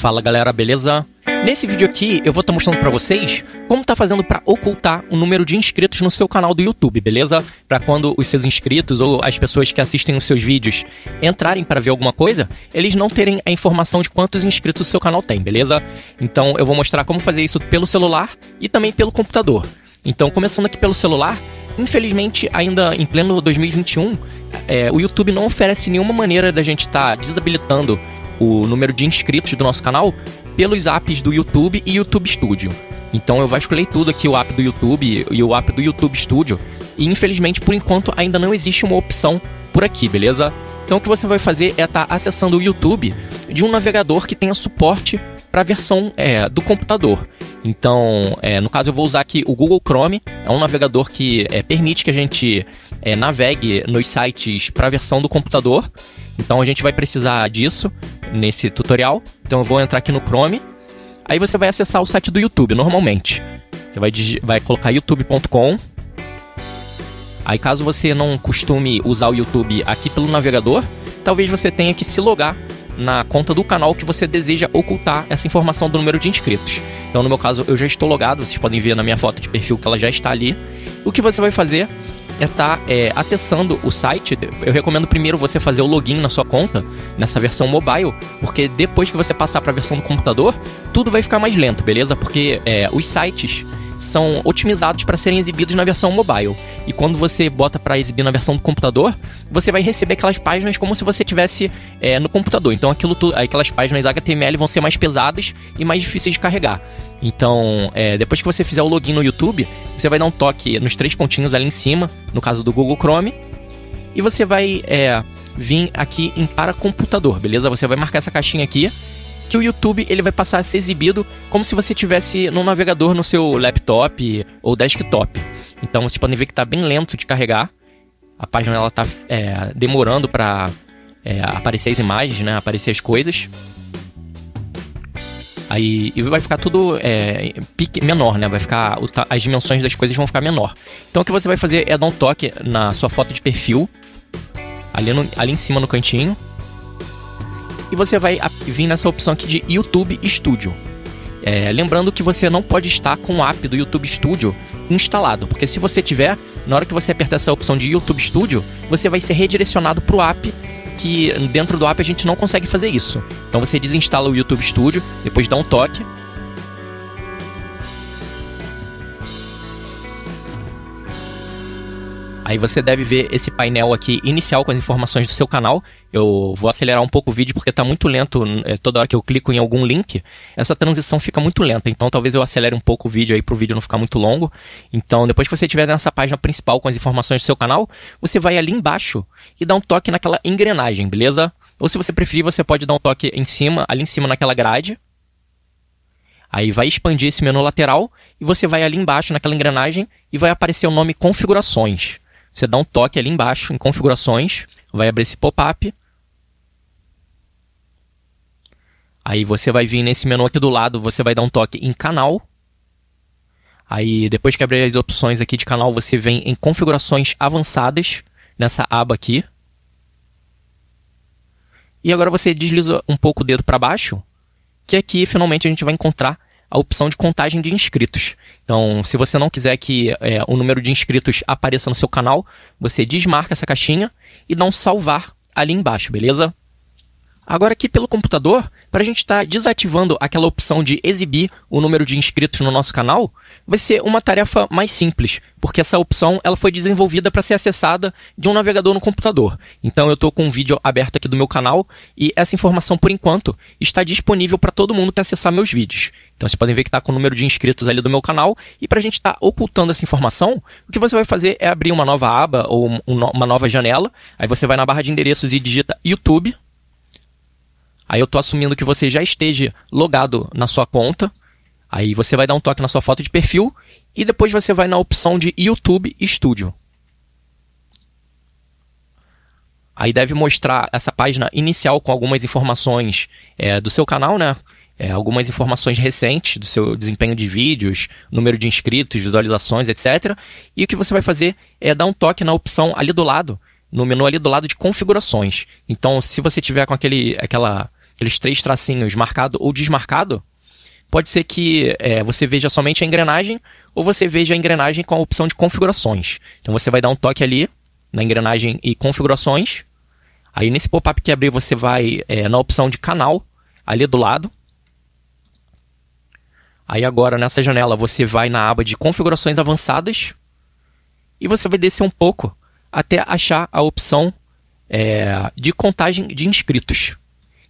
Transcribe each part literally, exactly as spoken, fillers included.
Fala galera, beleza? Nesse vídeo aqui eu vou estar mostrando pra vocês como tá fazendo pra ocultar o número de inscritos no seu canal do YouTube, beleza? Pra quando os seus inscritos ou as pessoas que assistem os seus vídeos entrarem para ver alguma coisa, eles não terem a informação de quantos inscritos o seu canal tem, beleza? Então eu vou mostrar como fazer isso pelo celular e também pelo computador. Então começando aqui pelo celular, infelizmente ainda em pleno dois mil e vinte e um, é, o YouTube não oferece nenhuma maneira da gente estar desabilitando o número de inscritos do nosso canal pelos apps do YouTube e YouTube Studio. Então eu vasculhei tudo aqui, o app do YouTube e o app do YouTube Studio, e infelizmente por enquanto ainda não existe uma opção por aqui, beleza? Então o que você vai fazer é estar acessando o YouTube de um navegador que tenha suporte para a versão é, do computador. Então, é, no caso eu vou usar aqui o Google Chrome, é um navegador que é, permite que a gente é, navegue nos sites para a versão do computador. Então a gente vai precisar disso nesse tutorial. Então eu vou entrar aqui no Chrome, aí você vai acessar o site do YouTube normalmente. Você vai, vai colocar youtube ponto com, aí caso você não costume usar o YouTube aqui pelo navegador, talvez você tenha que se logar na conta do canal que você deseja ocultar essa informação do número de inscritos. Então no meu caso eu já estou logado, vocês podem ver na minha foto de perfil que ela já está ali. O que você vai fazer é estar é, acessando o site. Eu recomendo primeiro você fazer o login na sua conta, nessa versão mobile, porque depois que você passar para a versão do computador, tudo vai ficar mais lento, beleza? Porque é, os sites são otimizados para serem exibidos na versão mobile. E quando você bota para exibir na versão do computador, você vai receber aquelas páginas como se você tivesse é, no computador. Então aquilo tu, aquelas páginas H T M L vão ser mais pesadas e mais difíceis de carregar. Então, é, depois que você fizer o login no YouTube, você vai dar um toque nos três pontinhos ali em cima, no caso do Google Chrome, e você vai é, vir aqui em para computador, beleza? Você vai marcar essa caixinha aqui, que o YouTube ele vai passar a ser exibido como se você tivesse no navegador no seu laptop ou desktop. Então vocês podem ver que está bem lento de carregar. A página ela está é, demorando para é, aparecer as imagens, né? Aparecer as coisas. Aí e vai ficar tudo é, pique, menor, né? Vai ficar, as dimensões das coisas vão ficar menor. Então o que você vai fazer é dar um toque na sua foto de perfil, ali, no, ali em cima no cantinho. E você vai vir nessa opção aqui de YouTube Studio. É, lembrando que você não pode estar com o app do YouTube Studio instalado, porque se você tiver, na hora que você apertar essa opção de YouTube Studio, você vai ser redirecionado para o app, que dentro do app a gente não consegue fazer isso. Então você desinstala o YouTube Studio, depois dá um toque. Aí você deve ver esse painel aqui inicial com as informações do seu canal. Eu vou acelerar um pouco o vídeo porque está muito lento. Toda hora que eu clico em algum link, essa transição fica muito lenta. Então talvez eu acelere um pouco o vídeo aí para o vídeo não ficar muito longo. Então depois que você estiver nessa página principal com as informações do seu canal, você vai ali embaixo e dá um toque naquela engrenagem, beleza? Ou se você preferir, você pode dar um toque em cima, ali em cima naquela grade. Aí vai expandir esse menu lateral e você vai ali embaixo naquela engrenagem e vai aparecer o nome Configurações. Você dá um toque ali embaixo, em configurações, vai abrir esse pop-up. Aí você vai vir nesse menu aqui do lado, você vai dar um toque em canal. Aí depois que abrir as opções aqui de canal, você vem em configurações avançadas, nessa aba aqui. E agora você desliza um pouco o dedo para baixo, que aqui finalmente a gente vai encontrar a opção de contagem de inscritos. Então, se você não quiser que é, o número de inscritos apareça no seu canal, você desmarca essa caixinha e dá um salvar ali embaixo, beleza? Agora aqui pelo computador, para a gente estar tá desativando aquela opção de exibir o número de inscritos no nosso canal, vai ser uma tarefa mais simples, porque essa opção ela foi desenvolvida para ser acessada de um navegador no computador. Então eu estou com um vídeo aberto aqui do meu canal e essa informação por enquanto está disponível para todo mundo que acessar meus vídeos. Então vocês podem ver que está com o número de inscritos ali do meu canal, e para a gente estar tá ocultando essa informação, o que você vai fazer é abrir uma nova aba ou uma nova janela, aí você vai na barra de endereços e digita YouTube. Aí eu estou assumindo que você já esteja logado na sua conta. Aí você vai dar um toque na sua foto de perfil e depois você vai na opção de YouTube Studio. Aí deve mostrar essa página inicial com algumas informações é, do seu canal, né? É, algumas informações recentes do seu desempenho de vídeos, número de inscritos, visualizações, etcétera. E o que você vai fazer é dar um toque na opção ali do lado, no menu ali do lado de configurações. Então, se você tiver com aquele, aquela... aqueles três tracinhos, marcado ou desmarcado, pode ser que é, você veja somente a engrenagem ou você veja a engrenagem com a opção de configurações. Então você vai dar um toque ali na engrenagem e configurações. Aí nesse pop-up que abrir você vai é, na opção de canal, ali do lado. Aí agora nessa janela você vai na aba de configurações avançadas e você vai descer um pouco até achar a opção é, de contagem de inscritos.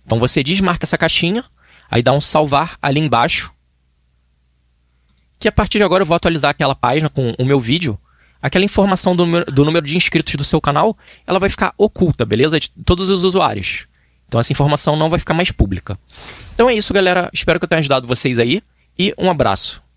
Então você desmarca essa caixinha. Aí dá um salvar ali embaixo, que a partir de agora eu vou atualizar aquela página com o meu vídeo. Aquela informação do, meu, do número de inscritos do seu canal, ela vai ficar oculta, beleza? De todos os usuários. Então essa informação não vai ficar mais pública. Então é isso, galera. Espero que eu tenha ajudado vocês aí e um abraço.